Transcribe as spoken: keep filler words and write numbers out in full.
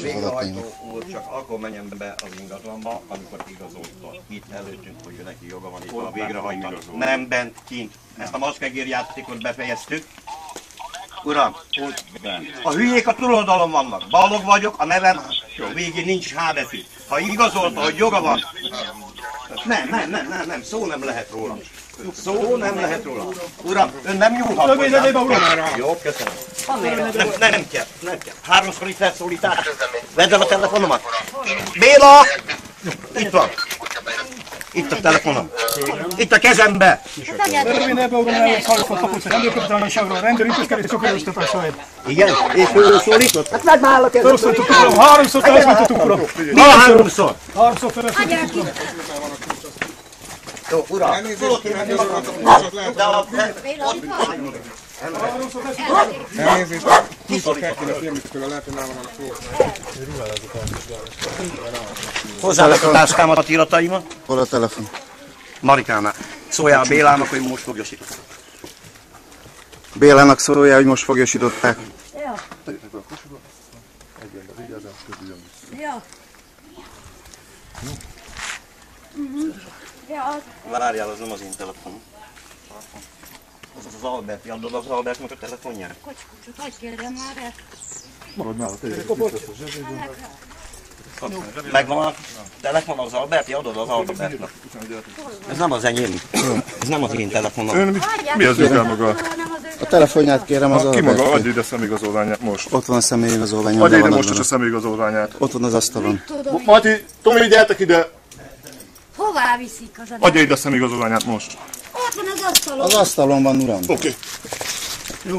végrehajtó úr csak akkor menjen be az ingatlanba, amikor igazolta. Itt előttünk, hogy neki joga van itt a végrehajtani. Nem bent, kint. Ezt a maszkegér játékot befejeztük. Uram, a hülyék a túloldalon vannak. Balog vagyok, a nevem végig nincs há bé ef i. Ha igazolta, hogy joga van. Nem, nem, nem, nem, nem, szó nem lehet róla. Szó nem lehet róla. Uram, ön nem nyúlhat hozzá. Jó, köszönöm. Nem, nem, nem kell, nem kell. Háromszor itt felszólítás. Vedd el a telefonomat. Béla! Itt van. Itt a telefonom. Itt a kezembe. Igen? És fölről szólított? Hát megmáll a kezembe. Háromszor felszólítottuk, uram. Mi a háromszor? Háromszor felszólítottuk, uram. Jó, uram. Elnézést, húszor kell kéne félmét, hogy a lelpénálom a szóval. Hozzálek a táskámat, a tirataimat. Hol a telefon? Marikánál. Szóljál Bélának, hogy most foglyosították. Bélának szóljál, hogy most foglyosították. Ja. Ja. Várjál, az nem az én telefonom. Az az Albert, jadod az Albertnak a telefonjára. Kocskocsak, hagyd kérjem már el. Maradj már a tényleg. Megvan a telefon az Albert, jadod az Albertnak. Ez nem az enyém. Ez nem az én telefonom. Mi az ők el maga? A telefonját kérem az Albertnek. Ki maga? Adj ide a személyigazolványát most. Ott van a személyigazolványom. Adj ide most is a személyigazolványát. Ott van az asztalon. Mati, Tomi, gyertek ide! Hová viszik az adat? Adj ide a személyigazolványát most. Ott van az asztalon. Az asztalon van, uram. Oké. Okay. Jó.